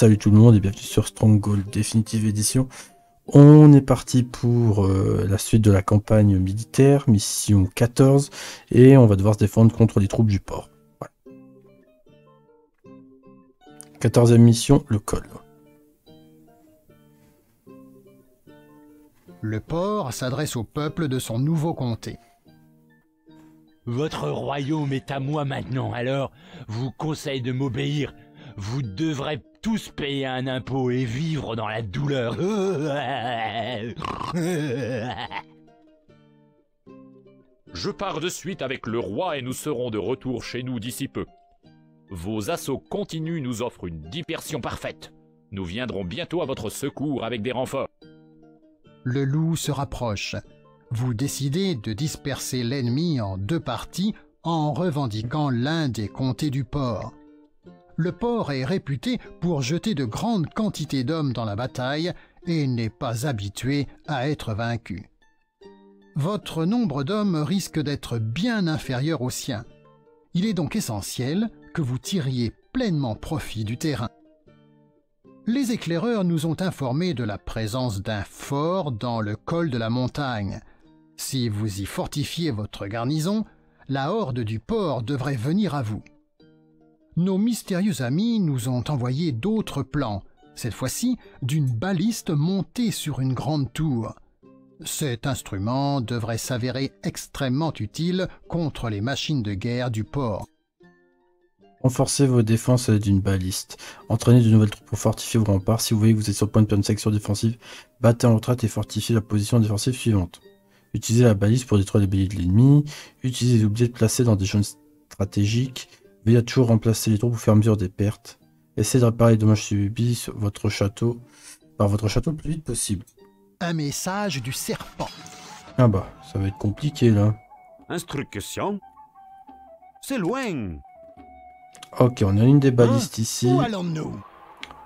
Salut tout le monde et bienvenue sur Stronghold Definitive Edition. On est parti pour la suite de la campagne militaire, mission 14, et on va devoir se défendre contre les troupes du port. Voilà. 14e mission, le col. Le port s'adresse au peuple de son nouveau comté. Votre royaume est à moi maintenant, alors je vous conseille de m'obéir. Vous devrez tous payer un impôt et vivre dans la douleur. Je pars de suite avec le roi et nous serons de retour chez nous d'ici peu. Vos assauts continus nous offrent une dispersion parfaite. Nous viendrons bientôt à votre secours avec des renforts. Le loup se rapproche. Vous décidez de disperser l'ennemi en deux parties en revendiquant l'un des comtés du port. Le port est réputé pour jeter de grandes quantités d'hommes dans la bataille et n'est pas habitué à être vaincu. Votre nombre d'hommes risque d'être bien inférieur au sien. Il est donc essentiel que vous tiriez pleinement profit du terrain. Les éclaireurs nous ont informés de la présence d'un fort dans le col de la montagne. Si vous y fortifiez votre garnison, la horde du port devrait venir à vous. Nos mystérieux amis nous ont envoyé d'autres plans, cette fois-ci d'une baliste montée sur une grande tour. Cet instrument devrait s'avérer extrêmement utile contre les machines de guerre du port. Renforcez vos défenses à l'aide d'une baliste. Entraînez de nouvelles troupes pour fortifier vos remparts. Si vous voyez que vous êtes sur le point de perdre une section défensive, battez en retraite et fortifiez la position défensive suivante. Utilisez la baliste pour détruire les béliers de l'ennemi. Utilisez les objets placés dans des zones stratégiques. Veillez à toujours remplacer les troupes au fur et à mesure des pertes. Essayez de réparer les dommages subis sur votre château, par votre château le plus vite possible. Un message du serpent. Ah bah, ça va être compliqué là. Instruction. C'est loin. Ok, on a une des balistes ici. Où allons-nous?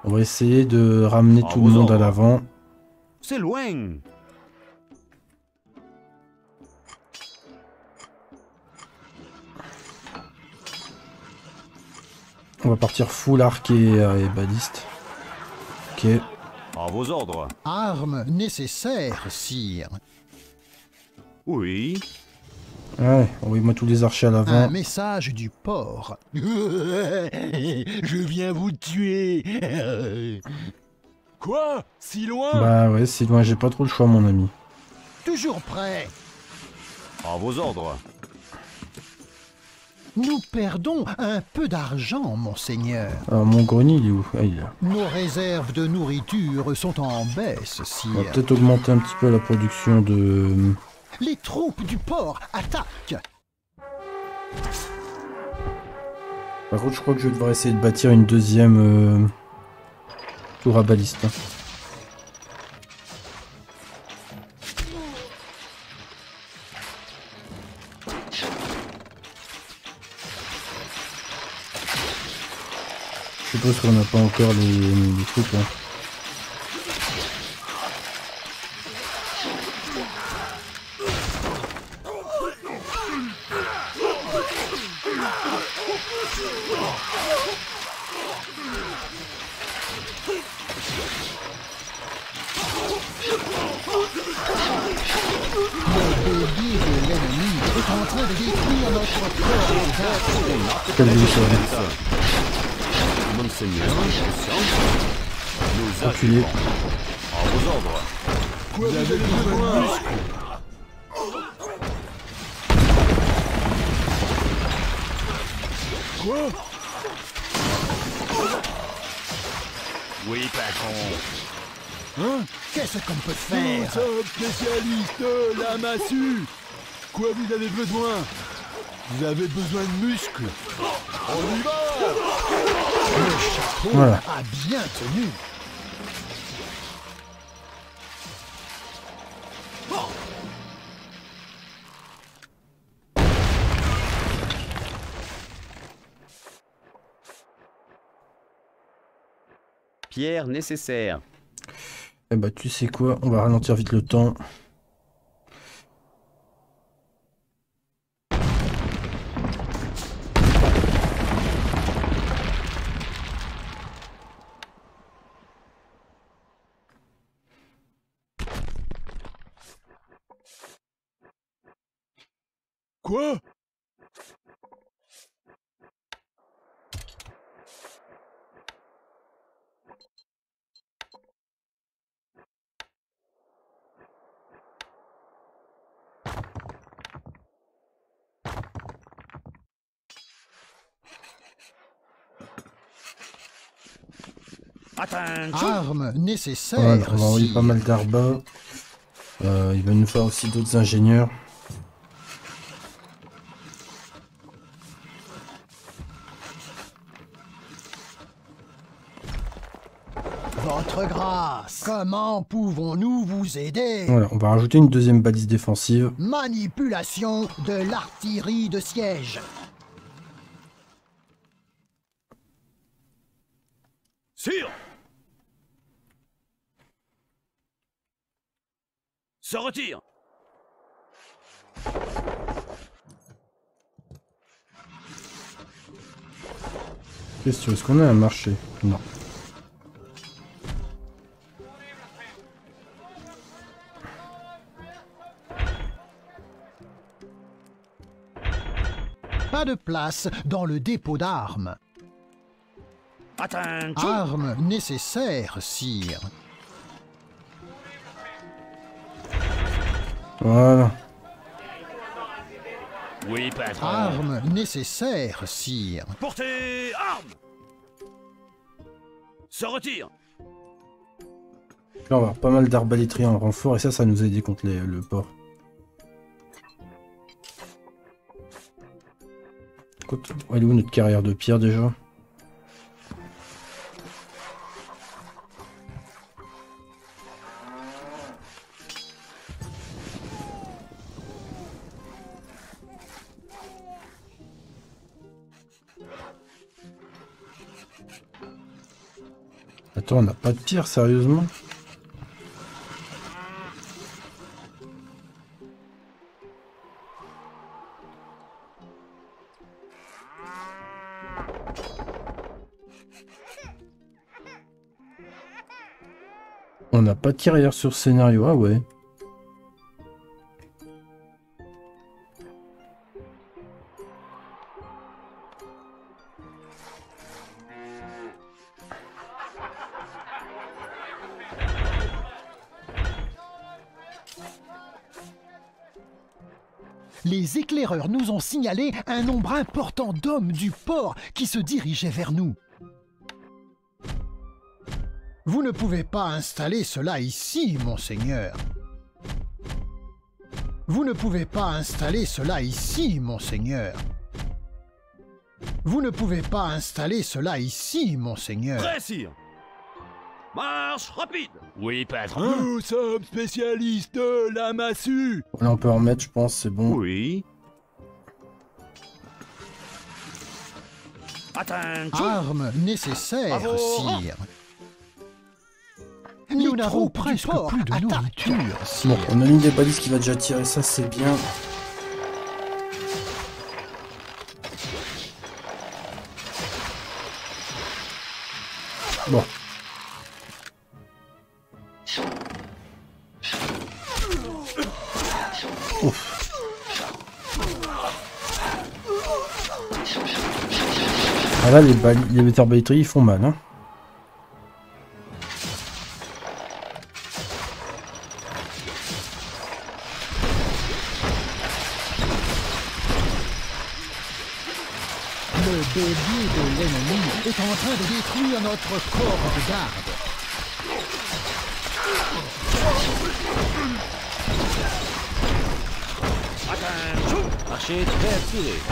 On va essayer de ramener tout le monde à l'avant. C'est loin. On va partir full arc et baliste. Ok. À vos ordres. Armes nécessaires, sire. Oui. Ouais, envoyez-moi tous les archers à l'avant. Un message du port. Je viens vous tuer. Quoi? Si loin? Bah ouais, si loin, j'ai pas trop le choix, mon ami. Toujours prêt. À vos ordres. Nous perdons un peu d'argent, monseigneur. Mon grenier, il est où? Ah, il est là. Nos réserves de nourriture sont en baisse, sire. On va peut-être augmenter un petit peu la production de... Les troupes du port attaquent! Par contre, je crois que je vais devoir essayer de bâtir une deuxième tour à baliste. Hein. Je suppose qu'on n'a pas encore les trucs là. Quelle vie ça. Monseigneur, nous acculés. À vos ordres. Vous avez besoin de plus. Quoi? Oui, patron. Hein? Qu'est-ce qu'on peut faire? Nous sommes spécialistes de la massue. Quoi vous avez besoin? Vous avez besoin de muscles. On y va. Le chapeau voilà. A bien tenu. Pierre nécessaire. Eh bah tu sais quoi, on va ralentir vite le temps. Quoi? Armes nécessaires. Voilà, on va envoyer pas mal d'arbres. Il va nous faire aussi d'autres ingénieurs. Votre grâce, comment pouvons-nous vous aider? Voilà, on va rajouter une deuxième balise défensive. Manipulation de l'artillerie de siège. Sire, se retire. Question, est-ce qu'on a un marché? Non. Pas de place dans le dépôt d'armes. Attention. Armes nécessaires, sire. Voilà. Oui, patron. Armes nécessaires, sire. Portez armes. Se retire. Là, on va avoir pas mal d'arbalétriers en renfort et ça, ça nous a aidé contre le port. Elle est où notre carrière de pierre déjà? Attends, on n'a pas de pierre, sérieusement? On n'a pas de carrière sur scénario, ah ouais. Les éclaireurs nous ont signalé un nombre important d'hommes du port qui se dirigeaient vers nous. Vous ne pouvez pas installer cela ici, monseigneur. Vous ne pouvez pas installer cela ici, monseigneur. Vous ne pouvez pas installer cela ici, monseigneur. Prêt, sire. Marche rapide. Oui, patron. Nous sommes spécialistes de la massue. Là, on peut en mettre, je pense, c'est bon. Oui. Attention. Armes nécessaires, sire. Nous n'avons presque plus de nourriture. Bon, on a une des balises qui va déjà tirer, ça c'est bien. Bon. Ouf. Ah là, les arbalétriers ils font mal, hein. Le bélier de l'ennemi est en train de détruire notre corps de garde. Attention! Marchez très activés.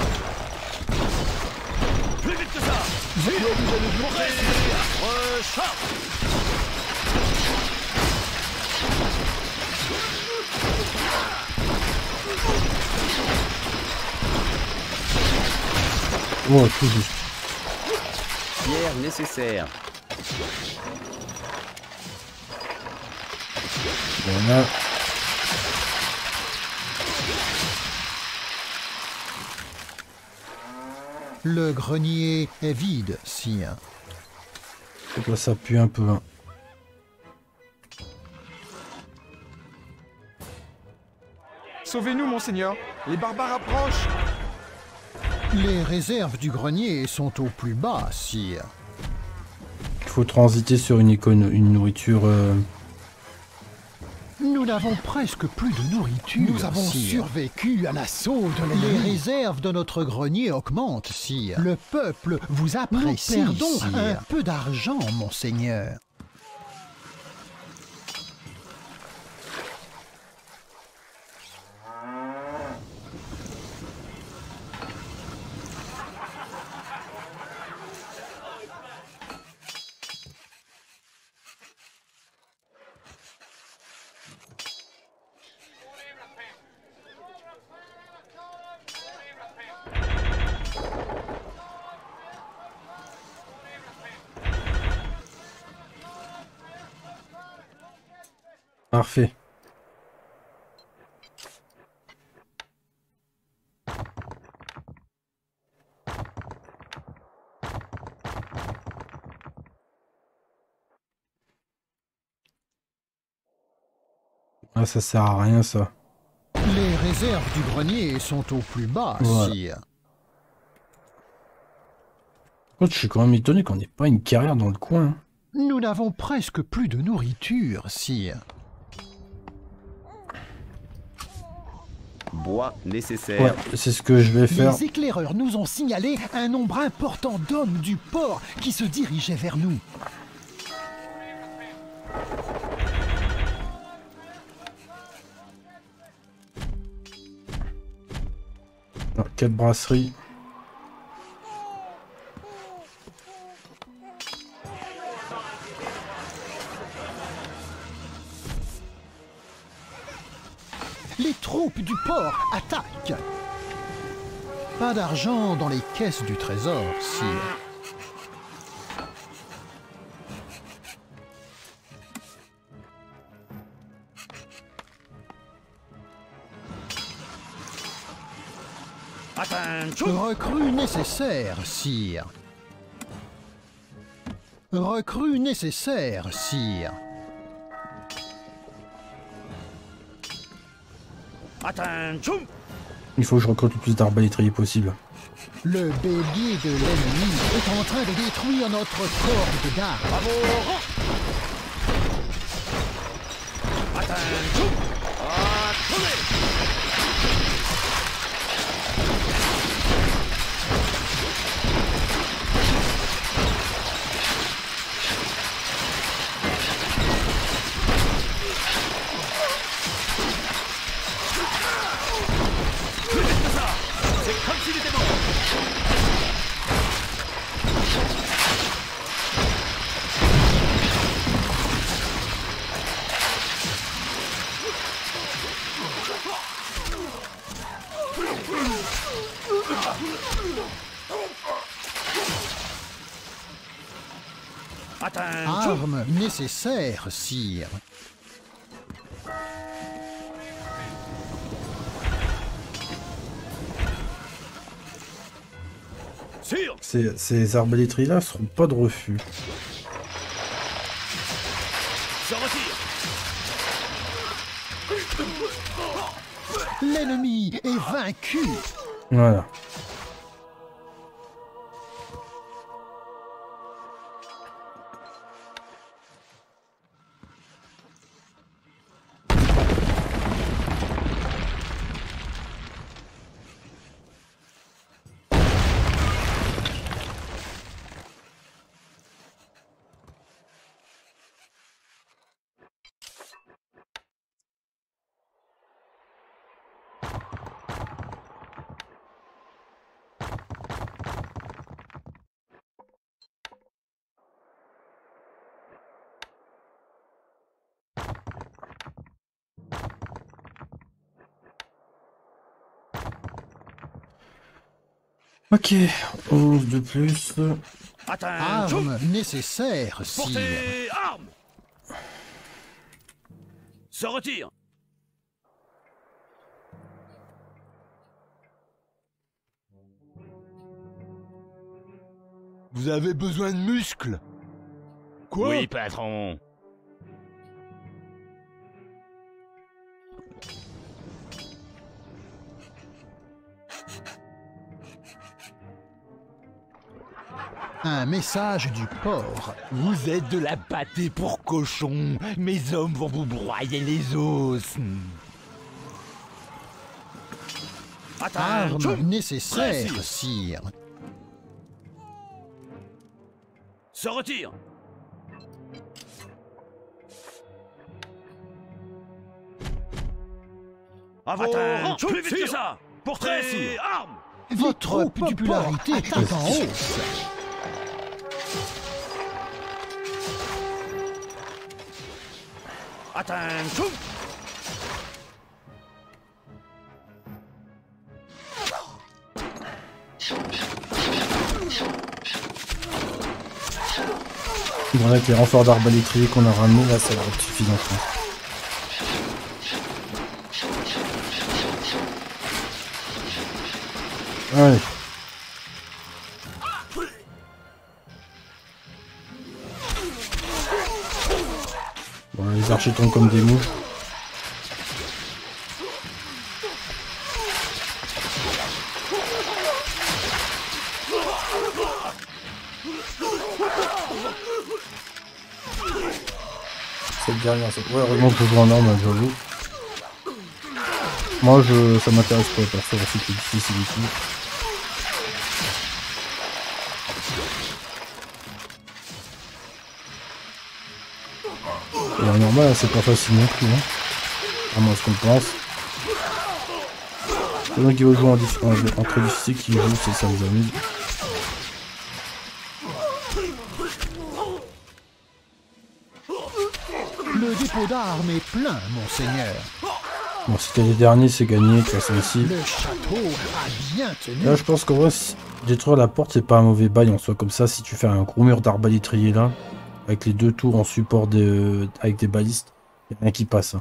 Plus vite que ça! Vous allez nous montrer! Recharge! Oh, tout juste. Pierre nécessaire. Voilà. Le grenier est vide, sire. Faut que ça pue un peu. Hein. Sauvez-nous, monseigneur. Les barbares approchent. Les réserves du grenier sont au plus bas, sire. Il faut transiter sur une icône, une nourriture... Nous n'avons presque plus de nourriture. Nous avons survécu à l'assaut de l'ennemi. Les réserves de notre grenier augmentent, sire. Le peuple vous apprécie. Nous perdons un peu d'argent, monseigneur. Parfait. Ah, ça sert à rien, ça. Les réserves du grenier sont au plus bas, sire. Oh, je suis quand même étonné qu'on n'ait pas une carrière dans le coin. Nous n'avons presque plus de nourriture, sire. Bois nécessaire. Ouais, c'est ce que je vais faire. Les éclaireurs nous ont signalé un nombre important d'hommes du port qui se dirigeaient vers nous. Alors, 4 brasseries. Les troupes du port attaquent. Pas d'argent dans les caisses du trésor, sire. Recrues nécessaires, sire. Recrues nécessaires, sire. Il faut que je recrute le plus d'arbalétriers possible. Le bélier de l'ennemi est en train de détruire notre corde d'arbre. Armes nécessaires, sire. Ces arbalétries là seront pas de refus. L'ennemi est vaincu. Voilà. Ok, 11 de plus. Armes nécessaires, sire. Armes. Se retire. Vous avez besoin de muscles. Quoi? Oui, patron. Un message du port. Vous êtes de la pâtée pour cochon. Mes hommes vont vous broyer les os. Arme nécessaire, sire. Se retire. À vos rangs, plus vite que ça. Portrait, sire. Arme. Votre popularité est en hausse. Attention. Bon, avec les renforts d'arbalétrier qu'on a ramenés, là ça va être suffisant. Allez. Bon, les archers tombent comme des mouches. Cette dernière, cette... Ouais, heureusement que je joue en arme, j'avoue. Moi, ça m'intéresse pas, parce que c'est difficile ici. Normal, c'est pas facile non plus, hein. À moins ce qu'on pense. Les gens qui veulent jouer en très difficile, qui jouent, c'est ça les amis. Le dépôt d'armes est plein, monseigneur. Bon, si t'es les derniers, c'est gagné, de toute façon ici. Le château a bien tenu. Là, je pense qu'en vrai, détruire la porte, c'est pas un mauvais bail en soi. Comme ça, si tu fais un gros mur d'arbalétrier là, avec les deux tours en support avec des balistes, il n'y a rien qui passe.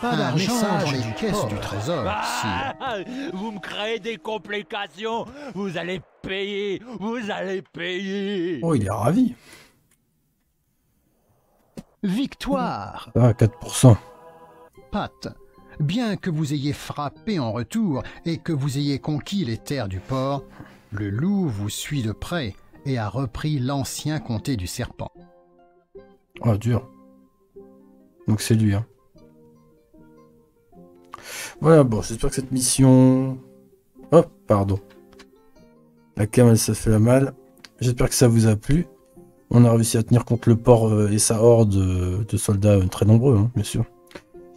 Pas d'argent dans les caisses du trésor, sire. Vous me créez des complications, vous allez payer, vous allez payer. Oh, il est ravi. Victoire! Ah, 4%. Pat, bien que vous ayez frappé en retour et que vous ayez conquis les terres du port, le loup vous suit de près et a repris l'ancien comté du serpent. Oh, dur. Donc c'est lui, hein. Voilà, bon, j'espère que cette mission... Oh, pardon. La cam, elle se fait la malle. J'espère que ça vous a plu. On a réussi à tenir contre le port et sa horde de soldats très nombreux, hein, bien sûr.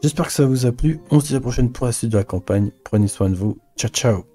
J'espère que ça vous a plu. On se dit à la prochaine pour la suite de la campagne. Prenez soin de vous. Ciao, ciao.